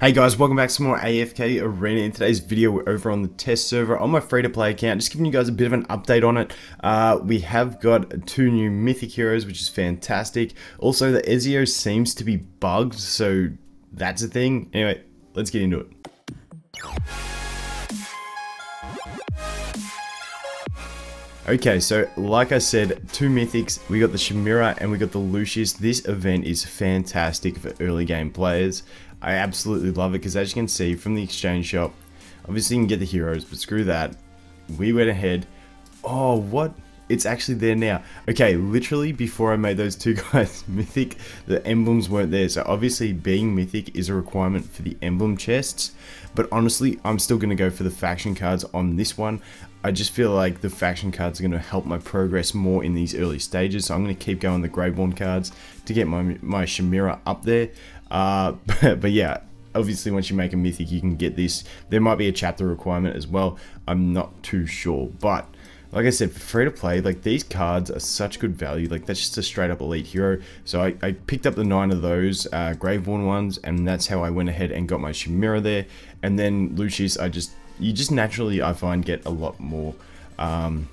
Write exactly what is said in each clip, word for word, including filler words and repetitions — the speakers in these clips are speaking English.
Hey guys, welcome back to some more A F K Arena. In today's video, we're over on the test server on my free-to-play account, just giving you guys a bit of an update on it. Uh, we have got two new mythic heroes, which is fantastic. Also, the Ezio seems to be bugged, so that's a thing. Anyway, let's get into it. Okay, so like I said, two mythics, we got the Shemira and we got the Lucius. This event is fantastic for early game players. I absolutely love it because, as you can see from the exchange shop, obviously you can get the heroes, but screw that. We went ahead. Oh, what? It's actually there now. Okay, literally before I made those two guys mythic, the emblems weren't there. So obviously being mythic is a requirement for the emblem chests. But honestly, I'm still going to go for the faction cards on this one. I just feel like the faction cards are going to help my progress more in these early stages, so I'm going to keep going the Graveborn cards to get my my Shemira up there. Uh, but, but yeah, obviously once you make a mythic, you can get this. There might be a chapter requirement as well. I'm not too sure, but like I said, for free to play, like these cards are such good value. Like that's just a straight up elite hero. So I, I picked up the nine of those uh, Graveborn ones, and that's how I went ahead and got my Shemira there. And then Lucius, I just. You just naturally, I find, get a lot more um,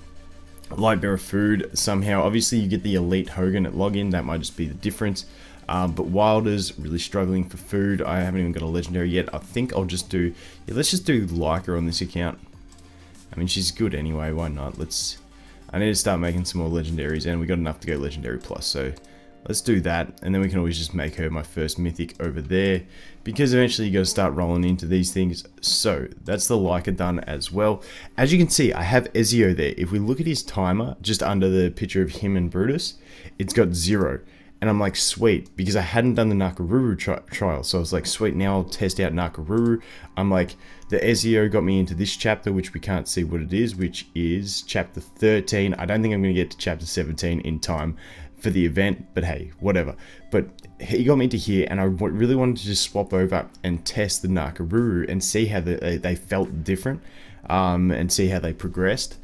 Lightbearer food somehow. Obviously, you get the elite Hogan at login. That might just be the difference. Um, but Wilder's really struggling for food. I haven't even got a legendary yet. I think I'll just do... Yeah, let's just do Lyca on this account. I mean, she's good anyway. Why not? Let's... I need to start making some more legendaries. And we got enough to go legendary plus. So, let's do that. And then we can always just make her my first mythic over there, because eventually you got to start rolling into these things. So that's the Lyca done as well. As you can see, I have Ezio there. If we look at his timer, just under the picture of him and Brutus, it's got zero. And I'm like, sweet, because I hadn't done the Nakoruru tri trial. So I was like, sweet, now I'll test out Nakoruru. I'm like, the Ezio got me into this chapter, which we can't see what it is, which is chapter thirteen. I don't think I'm going to get to chapter seventeen in time for the event, but hey, whatever. But he got me to here, and I really wanted to just swap over and test the Nakoruru and see how they, they felt different, um, and see how they progressed.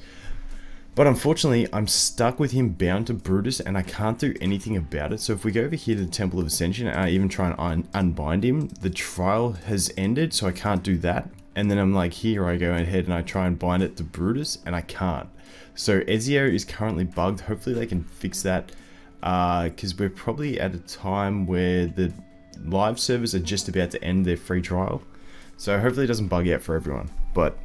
But unfortunately, I'm stuck with him bound to Brutus, and I can't do anything about it. So if we go over here to the Temple of Ascension, and I even try and un unbind him, the trial has ended, so I can't do that. And then I'm like, here I go ahead and I try and bind it to Brutus, and I can't. So Ezio is currently bugged. Hopefully they can fix that. Because uh, we're probably at a time where the live servers are just about to end their free trial. So hopefully it doesn't bug out for everyone. But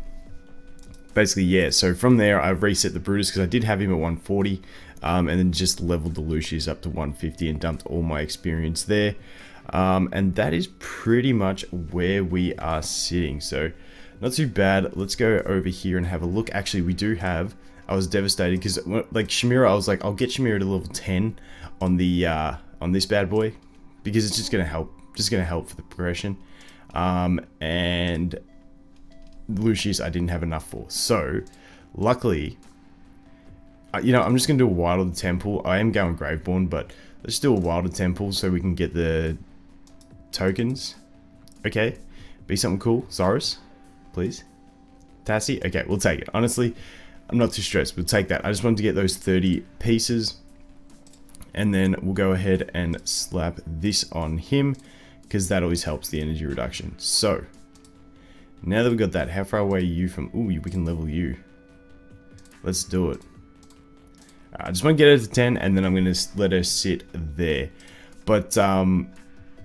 basically, yeah. So from there, I've reset the Brutus because I did have him at one forty. Um, and then just leveled the Lucius up to one fifty and dumped all my experience there. Um, and that is pretty much where we are sitting. So not too bad. Let's go over here and have a look. Actually, we do have... I was devastated because, like, Shemira, I was like, I'll get Shemira to level ten on the uh, on this bad boy, because it's just gonna help, just gonna help for the progression. Um, and Lucius, I didn't have enough for, so luckily, you know, I'm just gonna do a Wilder the Temple. I am going Graveborn, but let's do a Wilder Temple so we can get the tokens. Okay, be something cool, Saurus, please. Tasi, okay, we'll take it. Honestly, I'm not too stressed, we'll take that. I just wanted to get those thirty pieces, and then we'll go ahead and slap this on him, because that always helps the energy reduction. So, now that we've got that, how far away are you from... Ooh, we can level you. Let's do it. I just want to get her to ten, and then I'm going to let her sit there. But, um...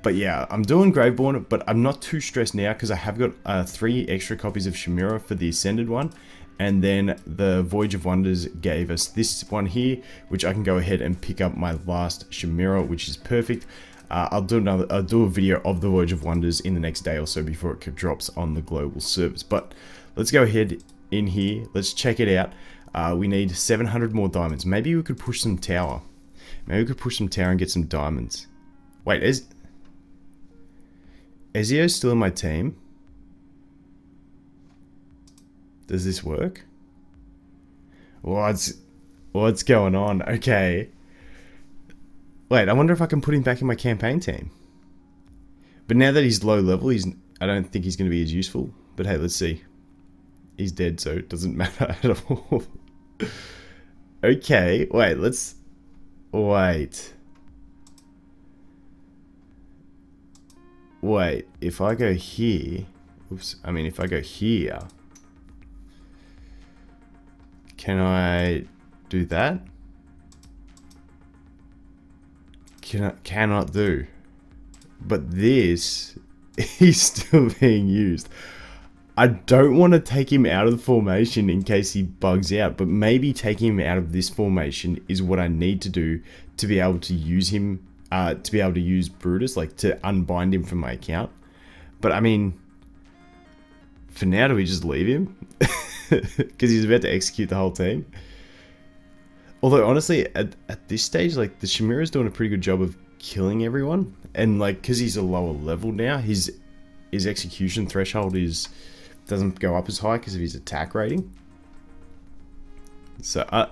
But yeah, I'm doing Graveborn, but I'm not too stressed now, because I have got uh, three extra copies of Shemira for the Ascended one. And then the Voyage of Wonders gave us this one here, which I can go ahead and pick up my last Shemira, which is perfect. Uh, I'll do another, I'll do a video of the Voyage of Wonders in the next day or so before it drops on the global service. But let's go ahead in here. Let's check it out. Uh, we need seven hundred more diamonds. Maybe we could push some tower. Maybe we could push some tower and get some diamonds. Wait, is Ezio still in my team? Does this work? What's what's going on? Okay. Wait, I wonder if I can put him back in my campaign team. But now that he's low level, he's I don't think he's going to be as useful. But hey, let's see. He's dead, so it doesn't matter at all. Okay, wait, let's... Wait. Wait, if I go here, oops, I mean if I go here, can I do that? Can I, cannot do. But this is still being used. I don't want to take him out of the formation in case he bugs out, but maybe taking him out of this formation is what I need to do to be able to use him, uh, to be able to use Brutus, like to unbind him from my account. But I mean, for now, do we just leave him? Because he's about to execute the whole team. Although honestly, at, at this stage, like the Shemira's doing a pretty good job of killing everyone. And like, because he's a lower level now, his, his execution threshold is... doesn't go up as high because of his attack rating. So uh,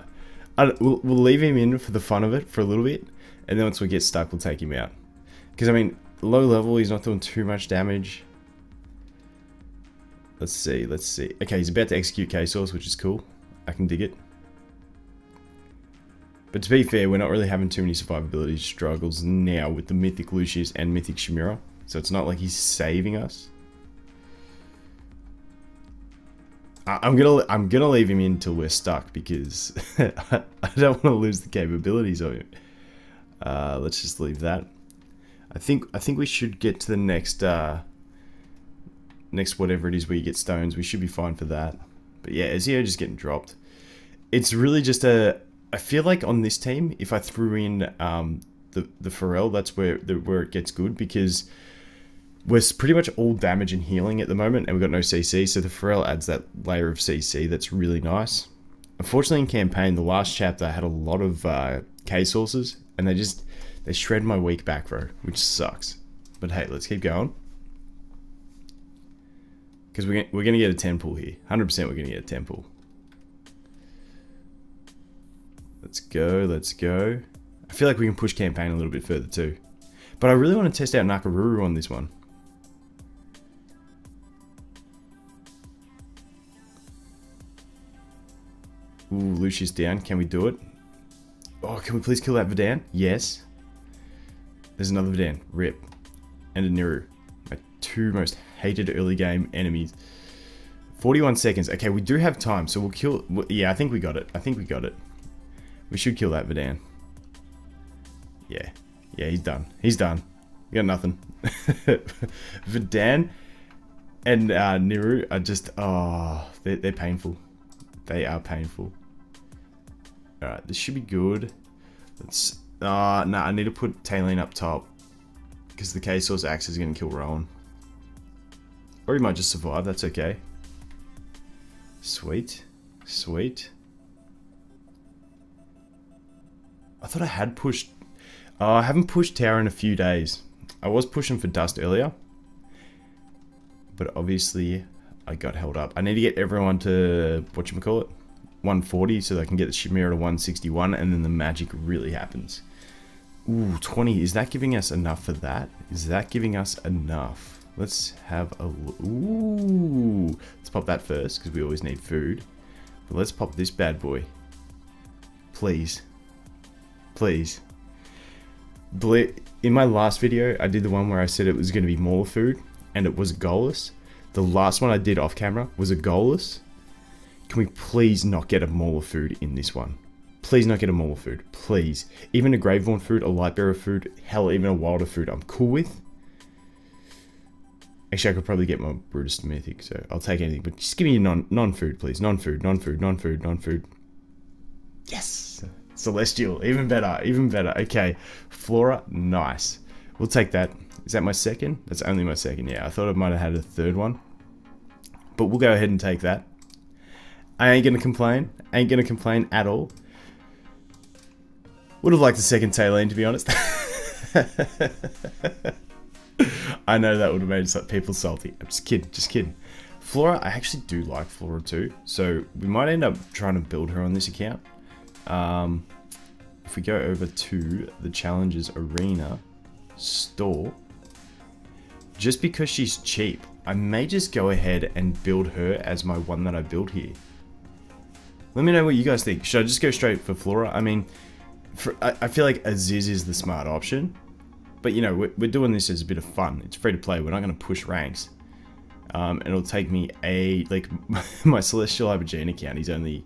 I, we'll, we'll leave him in for the fun of it for a little bit, and then once we get stuck, we'll take him out. Because I mean, low level, he's not doing too much damage. Let's see, let's see. Okay, he's about to execute K-Source, which is cool. I can dig it. But to be fair, we're not really having too many survivability struggles now with the Mythic Lucius and Mythic Shemira. So it's not like he's saving us. I'm gonna I'm gonna leave him in till we're stuck because I don't want to lose the capabilities of him. Uh, let's just leave that. I think I think we should get to the next uh, next whatever it is where you get stones. We should be fine for that. But yeah, Ezio just getting dropped. It's really just a. I feel like on this team, if I threw in um, the the Pharrell, that's where the, where it gets good because we're pretty much all damage and healing at the moment, and we've got no C C, so the Pharrell adds that layer of C C that's really nice. Unfortunately in campaign, the last chapter I had a lot of uh, K-Sources, and they just, they shred my weak back row, which sucks. But hey, let's keep going. Because we're, we're going to get a ten pull here. one hundred percent we're going to get a ten pull. Let's go, let's go. I feel like we can push campaign a little bit further too. But I really want to test out Nakoruru on this one. Ooh, Lucius down. Can we do it? Oh, can we please kill that Vedan? Yes. There's another Vedan. Rip. And a Niru. My two most hated early game enemies. forty-one seconds. Okay, we do have time, so we'll kill... Yeah, I think we got it. I think we got it. We should kill that Vedan. Yeah. Yeah, he's done. He's done. We got nothing. Vedan and uh, Niru are just... Oh, they're, they're painful. They are painful. All right, this should be good. Let's. Ah, uh, no, nah, I need to put Talene up top because the K-Source axe is going to kill Rowan. Or he might just survive. That's okay. Sweet, sweet. I thought I had pushed. Uh, I haven't pushed tower in a few days. I was pushing for dust earlier, but obviously I got held up. I need to get everyone to whatchamacallit one forty so they can get the Shemira to one sixty-one and then the magic really happens. Ooh, twenty. Is that giving us enough for that? Is that giving us enough? Let's have a look. Ooh. Let's pop that first because we always need food. But let's pop this bad boy. Please. Please. In my last video, I did the one where I said it was going to be more food and it was goalless. The last one I did off camera was a goalless. Can we please not get a Mauler food in this one? Please not get a Mauler food, please. Even a Graveborn food, a Lightbearer food, hell, even a Wilder food I'm cool with. Actually, I could probably get my Brutus Mythic, so I'll take anything, but just give me non, non-food, please. Non-food, non-food, non-food, non-food. Yes! Celestial, even better, even better. Okay, Flora, nice. We'll take that. Is that my second? That's only my second, yeah. I thought I might have had a third one. But we'll go ahead and take that. I ain't gonna complain. I ain't gonna complain at all. Would have liked the second Talene, to be honest. I know that would have made people salty. I'm just kidding, just kidding. Flora, I actually do like Flora too. So we might end up trying to build her on this account. Um, if we go over to the Challenges Arena store, just because she's cheap, I may just go ahead and build her as my one that I build here. Let me know what you guys think. Should I just go straight for Flora? I mean, for, I, I feel like Aziz is the smart option. But you know, we're, we're doing this as a bit of fun. It's free to play. We're not going to push ranks. Um, and it'll take me a, like, my Celestial Hypergene account, he's only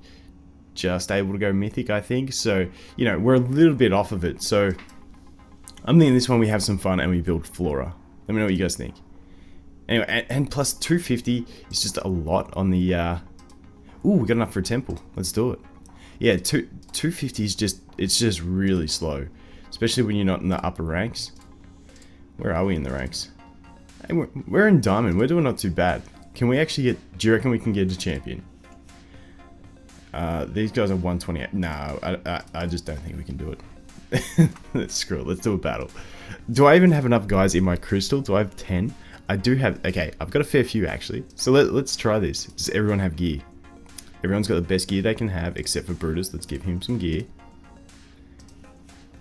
just able to go Mythic, I think. So, you know, we're a little bit off of it. So, I'm thinking this one we have some fun and we build Flora. Let me know what you guys think. Anyway, and, and plus two fifty is just a lot on the, uh... ooh, we got enough for a temple. Let's do it. Yeah, two fifty is just, it's just really slow. Especially when you're not in the upper ranks. Where are we in the ranks? Hey, we're, we're in Diamond. We're doing not too bad. Can we actually get, do you reckon we can get a champion? Uh, these guys are one twenty-eight. No, I, I, I just don't think we can do it. Screw it, let's do a battle. Do I even have enough guys in my crystal? Do I have ten? I do have, okay, I've got a fair few actually. So let, let's try this. Does everyone have gear? Everyone's got the best gear they can have except for Brutus. Let's give him some gear.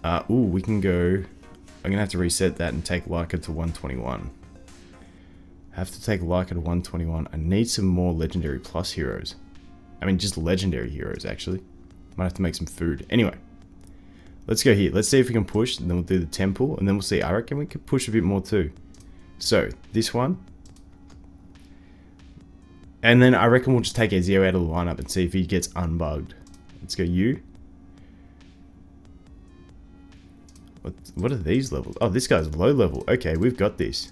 Uh, ooh, we can go, I'm gonna have to reset that and take Lyca to one twenty-one. I have to take Lyca to one twenty-one. I need some more legendary plus heroes. I mean, just legendary heroes actually. Might have to make some food. Anyway. Let's go here. Let's see if we can push, and then we'll do the temple, and then we'll see. I reckon we could push a bit more too. So, this one. And then I reckon we'll just take Ezio out of the lineup and see if he gets unbugged. Let's go you. What, what are these levels? Oh, this guy's low level. Okay, we've got this.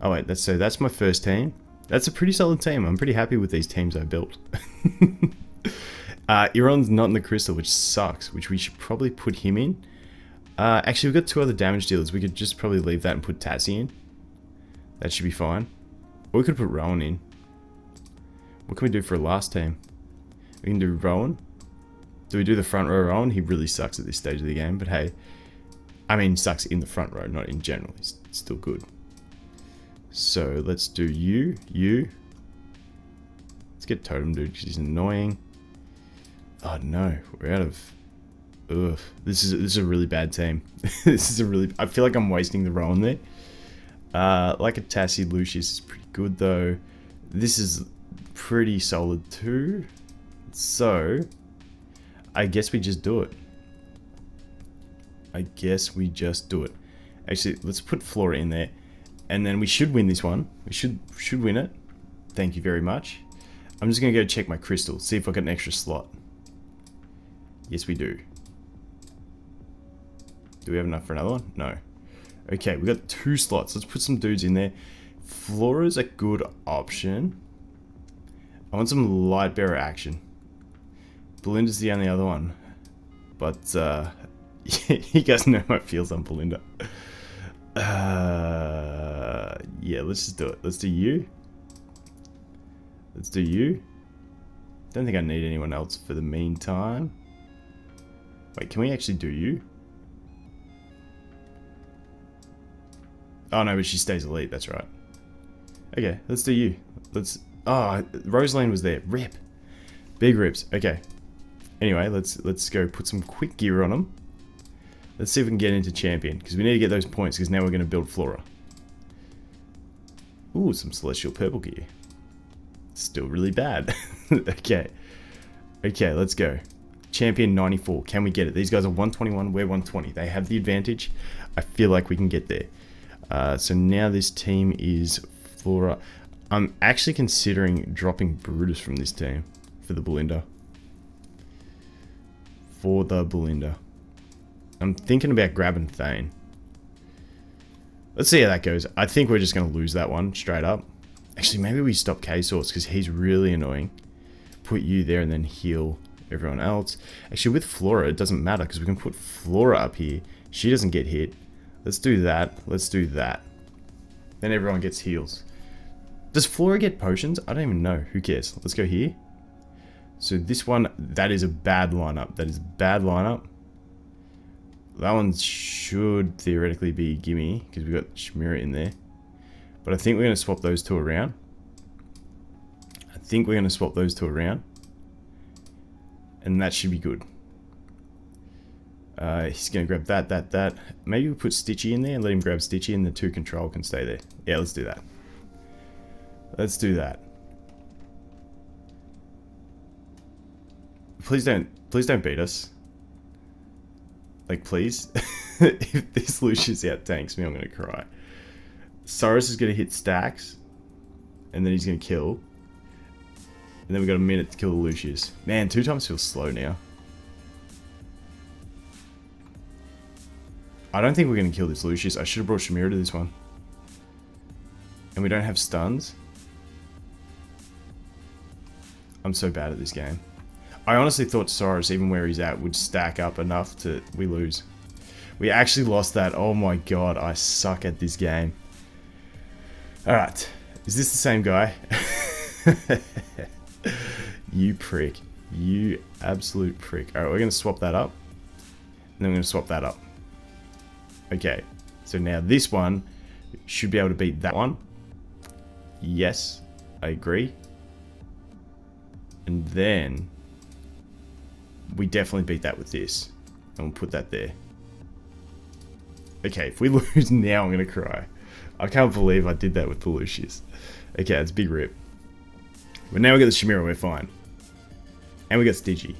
Oh wait, that's, so that's my first team. That's a pretty solid team. I'm pretty happy with these teams I built. Uh, Eyron's not in the crystal, which sucks, which we should probably put him in. Uh, actually, we've got two other damage dealers. We could just probably leave that and put Tasi in. That should be fine. Or we could put Rowan in. What can we do for a last team? We can do Rowan. Do we do the front row Rowan? He really sucks at this stage of the game, but hey. I mean, sucks in the front row, not in general. He's still good. So, let's do you, you. Let's get Totem Dude, because he's annoying. Oh no, we're out of. Ugh, this is this is a really bad team. This is a really. I feel like I'm wasting the roll on there. Uh, like a Tasi, Lucius is pretty good though. This is pretty solid too. So, I guess we just do it. I guess we just do it. Actually, let's put Flora in there, and then we should win this one. We should should win it. Thank you very much. I'm just gonna go check my crystal, see if I got an extra slot. Yes, we do. Do we have enough for another one? No. Okay, we got two slots. Let's put some dudes in there. Flora's a good option. I want some Lightbearer action. Belinda's the only other one. But, uh... you guys know my feels on Belinda. Uh, yeah, let's just do it. Let's do you. Let's do you. Don't think I need anyone else for the meantime. Wait, can we actually do you? Oh no, but she stays elite, that's right. Okay, let's do you. Let's, oh, Rosaline was there, rip. Big rips, okay. Anyway, let's let's go put some quick gear on them. Let's see if we can get into champion, because we need to get those points, because now we're gonna build Flora. Ooh, some celestial purple gear. Still really bad. Okay. Okay, let's go. Champion ninety-four, can we get it? These guys are one twenty-one, we're one twenty. They have the advantage. I feel like we can get there. Uh, so now this team is Flora. I'm actually considering dropping Brutus from this team for the Belinda. For the Belinda. I'm thinking about grabbing Thane. Let's see how that goes. I think we're just going to lose that one straight up. Actually, maybe we stop K-Source because he's really annoying. Put you there and then heal everyone else. Actually, with Flora, it doesn't matter because we can put Flora up here. She doesn't get hit. Let's do that. Let's do that. Then everyone gets heals. Does Flora get potions? I don't even know. Who cares? Let's go here. So this one, that is a bad lineup. That is a bad lineup. That one should theoretically be gimme because we've got Shemira in there. But I think we're going to swap those two around. I think we're going to swap those two around. And that should be good. Uh, he's going to grab that, that, that. Maybe we put Stitchy in there and let him grab Stitchy and the two control can stay there. Yeah, let's do that. Let's do that. Please don't, please don't beat us. Like, please. If this Lucius out tanks me, I'm gonna cry. Saurus is gonna hit stacks, and then he's gonna kill. And then we got a minute to kill the Lucius. Man, two times feels slow now. I don't think we're gonna kill this Lucius. I should have brought Shemira to this one. And we don't have stuns. I'm so bad at this game. I honestly thought Saurus, even where he's at, would stack up enough to... We lose. We actually lost that. Oh my god, I suck at this game. Alright. Is this the same guy? You prick. You absolute prick. Alright, we're going to swap that up. And then we're going to swap that up. Okay. So now this one should be able to beat that one. Yes, I agree. And then... we definitely beat that with this. And we'll put that there. Okay, if we lose now, I'm going to cry. I can't believe I did that with the Lucius. Okay, that's a big rip. But now we got the Shemira, we're fine. And we got Stitchy.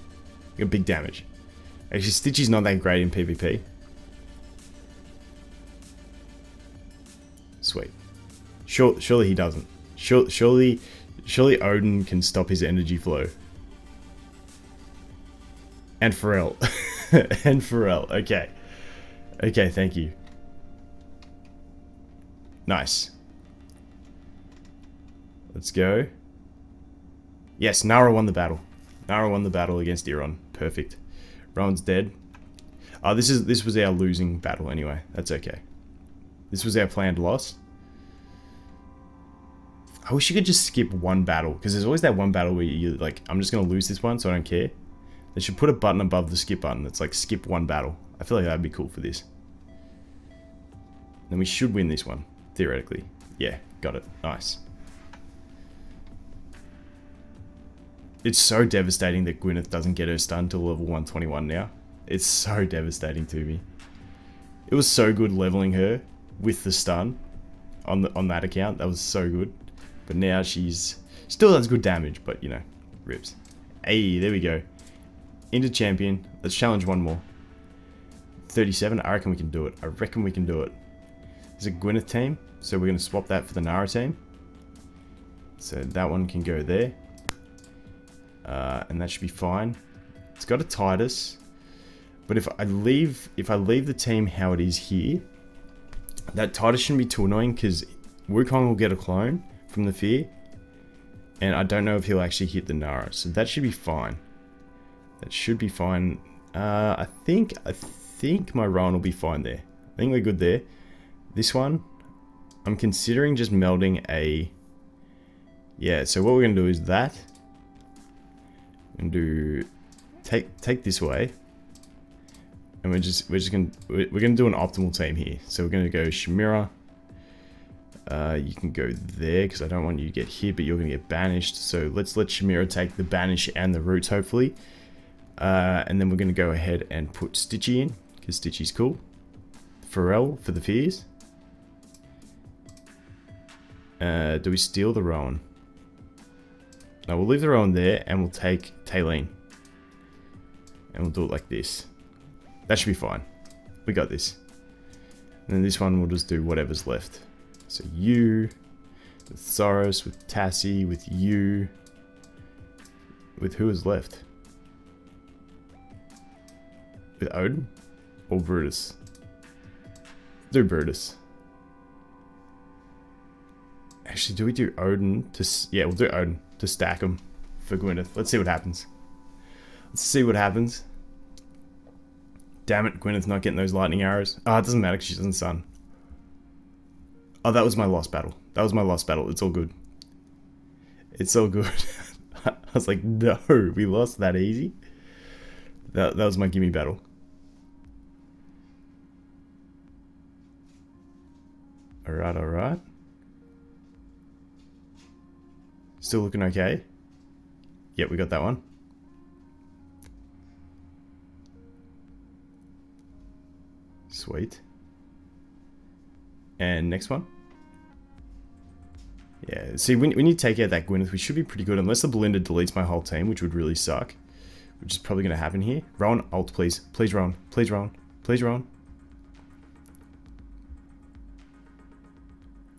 We got big damage. Actually, Stitchy's not that great in PvP. Sweet. Sure, surely he doesn't. Sure, surely, surely Odin can stop his energy flow. And Pharrell. And Pharrell. Okay. Okay, thank you. Nice. Let's go. Yes, Nara won the battle. Nara won the battle against Eyron. Perfect. Rowan's dead. Oh, this is this was our losing battle anyway. That's okay. This was our planned loss. I wish you could just skip one battle, because there's always that one battle where you're like, I'm just going to lose this one, so I don't care. They should put a button above the skip button that's like, skip one battle. I feel like that'd be cool for this. Then we should win this one, theoretically. Yeah, got it. Nice. It's so devastating that Gwyneth doesn't get her stun till level one twenty-one now. It's so devastating to me. It was so good leveling her with the stun on the, on that account. That was so good. But now she's... still does good damage, but, you know, rips. Hey, there we go. Into champion. Let's challenge one more. thirty-seven. I reckon we can do it. I reckon we can do it. There's a Gwyneth team, so we're going to swap that for the Nara team. So that one can go there. Uh, and that should be fine. It's got a Titus. But if I leave if I leave the team how it is here, that Titus shouldn't be too annoying, because Wukong will get a clone from the fear. And I don't know if he'll actually hit the Nara. So that should be fine. That should be fine. Uh, I think I think my Rowan will be fine there. I think we're good there. This one, I'm considering just melding a... yeah, so what we're going to do is that. And do take take this way, and we're just we're just gonna we're gonna do an optimal team here. So we're gonna go Shemira. Uh, you can go there because I don't want you to get hit, but you're gonna get banished. So let's let Shemira take the banish and the roots, hopefully. Uh, and then we're gonna go ahead and put Stitchy in because Stitchy's cool. Pharrell for the fears. Uh, do we steal the Rowan? Now we'll leave the Rowan there, and we'll take Talene. And we'll do it like this. That should be fine. We got this. And then this one, we'll just do whatever's left. So you, with Saurus, with Tasi, with you, with who is left? With Odin? Or Brutus? Do Brutus. Actually, do we do Odin to... yeah, we'll do Odin. To stack them for Gwyneth. Let's see what happens. Let's see what happens. Damn it, Gwyneth's not getting those lightning arrows. Ah, oh, it doesn't matter because she doesn't sun. Oh, that was my lost battle. That was my lost battle. It's all good. It's all good. I was like, no, we lost that easy. That, that was my gimme battle. Alright, alright. Still looking okay. Yep, we got that one. Sweet. And next one. Yeah, see, when, when you take out that Gwyneth, we should be pretty good. Unless the Belinda deletes my whole team, which would really suck. Which is probably going to happen here. Rowan, ult, please. Please, Rowan. Please, Rowan. Please, Rowan.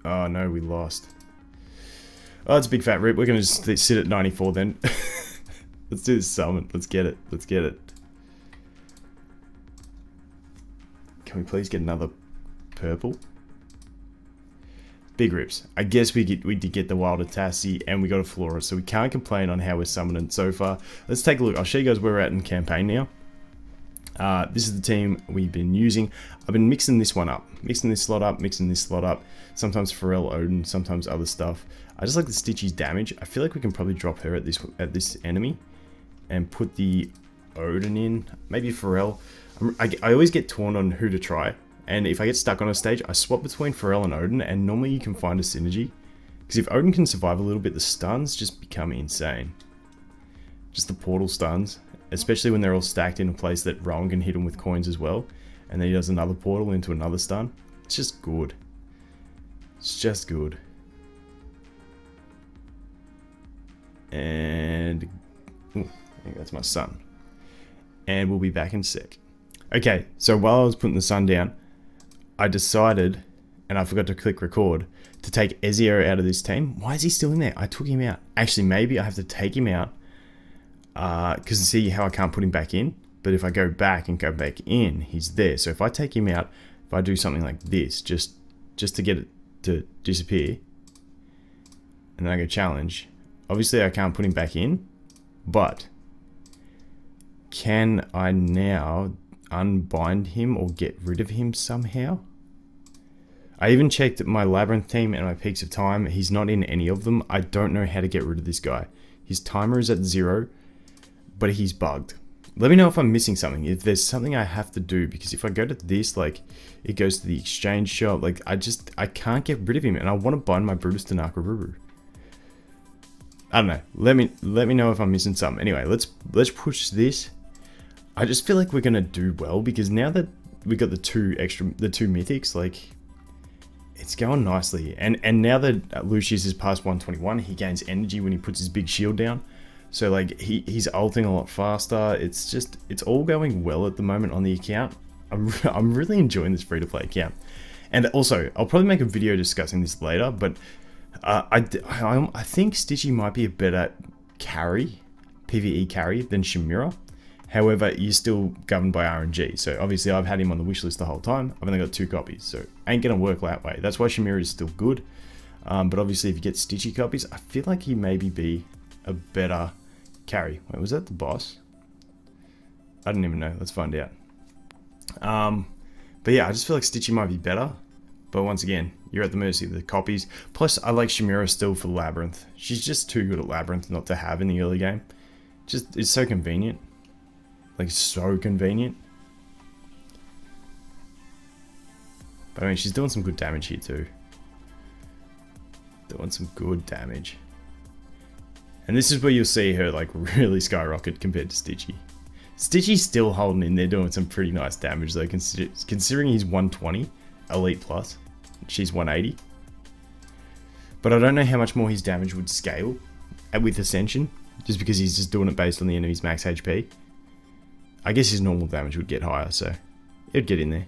Oh no, we lost. Oh, it's a big fat rip. We're going to just sit at ninety-four then. Let's do this summon. Let's get it. Let's get it. Can we please get another purple? Big rips. I guess we get, we did get the Wilder Tasi and we got a Flora, so we can't complain on how we're summoning so far. Let's take a look. I'll show you guys where we're at in campaign now. Uh, this is the team we've been using. I've been mixing this one up, mixing this slot up, mixing this slot up. Sometimes Pharrell, Odin, sometimes other stuff. I just like the Stitchy's damage. I feel like we can probably drop her at this at this enemy and put the Odin in. Maybe Pharrell. I'm, I, I always get torn on who to try. And if I get stuck on a stage, I swap between Pharrell and Odin, and normally you can find a synergy. Because if Odin can survive a little bit, the stuns just become insane. Just the portal stuns. Especially when they're all stacked in a place that Rowan can hit him with coins as well. And then he does another portal into another stun. It's just good. It's just good. And ooh, I think that's my sun. And we'll be back in a sec. Okay, so while I was putting the sun down, I decided, and I forgot to click record, to take Ezio out of this team. Why is he still in there? I took him out. Actually, maybe I have to take him out. Uh, because you see how I can't put him back in, but if I go back and go back in, he's there. So if I take him out, if I do something like this, just just to get it to disappear, and then I go challenge, obviously I can't put him back in, but can I now unbind him or get rid of him somehow? I even checked my labyrinth team and my peaks of time. He's not in any of them. I don't know how to get rid of this guy. His timer is at zero, but he's bugged. Let me know if I'm missing something, if there's something I have to do, because if I go to this, like, it goes to the exchange shop, like, I just, I can't get rid of him, and I want to bind my Brutus to Nakoruru. I don't know, let me, let me know if I'm missing something. Anyway, let's, let's push this. I just feel like we're going to do well, because now that we got the two extra, the two mythics, like, it's going nicely. And, and now that Lucius is past one twenty-one, he gains energy when he puts his big shield down. So like he, he's ulting a lot faster. It's just, it's all going well at the moment on the account. I'm, re I'm really enjoying this free to play account. And also I'll probably make a video discussing this later, but uh, I, I, I think Stitchy might be a better carry, P V E carry than Shemira. However, you're still governed by R N G. So obviously I've had him on the wishlist the whole time. I've only got two copies, so ain't gonna work that way. That's why Shemira is still good. Um, but obviously if you get Stitchy copies, I feel like he maybe be a better carry. Wait, was that the boss? I don't even know. Let's find out. Um, but yeah, I just feel like Stitchy might be better. But once again, you're at the mercy of the copies. Plus, I like Shemira still for Labyrinth. She's just too good at Labyrinth not to have in the early game. Just, it's so convenient. Like, so convenient. But I mean, she's doing some good damage here too. Doing some good damage. And this is where you'll see her like really skyrocket compared to Stitchy. Stitchy's still holding in there, doing some pretty nice damage though, consider considering he's one twenty, Elite Plus, she's one eighty. But I don't know how much more his damage would scale with Ascension, just because he's just doing it based on the enemy's max H P. I guess his normal damage would get higher, so it'd get in there.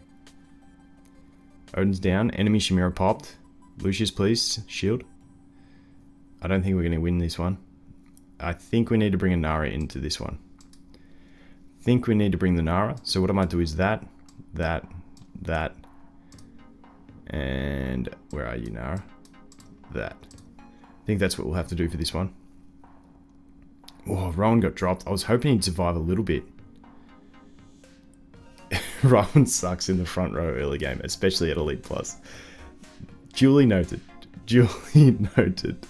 Odin's down, enemy Shemira popped. Lucius please, shield. I don't think we're going to win this one. I think we need to bring a Nara into this one. I think we need to bring the Nara. So what I might do is that, that, that, and where are you, Nara? That. I think that's what we'll have to do for this one. Oh, Rowan got dropped. I was hoping he'd survive a little bit. Rowan sucks in the front row early game, especially at Elite Plus. Duly noted. Duly noted.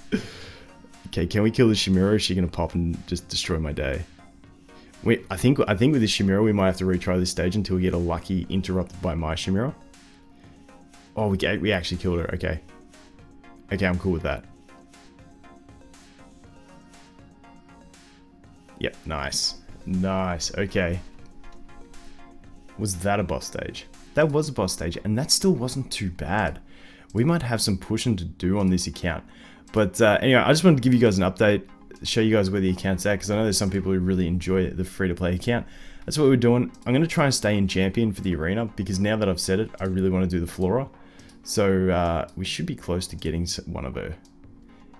Okay, can we kill the Shemira? Is she gonna pop and just destroy my day? Wait, I think I think with the Shemira we might have to retry this stage until we get a lucky interrupted by my Shemira. Oh, we we actually killed her. Okay, okay, I'm cool with that. Yep, nice, nice. Okay, was that a boss stage? That was a boss stage, and that still wasn't too bad. We might have some pushing to do on this account. But uh, anyway, I just wanted to give you guys an update, show you guys where the account's at, because I know there's some people who really enjoy the free-to-play account. That's what we're doing. I'm going to try and stay in champion for the arena, because now that I've said it, I really want to do the Flora. So uh, we should be close to getting one of her.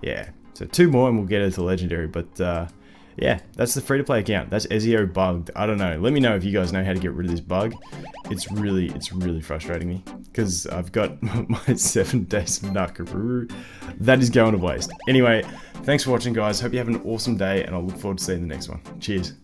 Yeah, so two more and we'll get her to legendary. But uh, yeah, that's the free-to-play account. That's Ezio bugged. I don't know. Let me know if you guys know how to get rid of this bug. It's really, it's really frustrating me because I've got my seven days of Nakoruru. That is going to waste. Anyway, thanks for watching, guys. Hope you have an awesome day, and I'll look forward to seeing the next one. Cheers.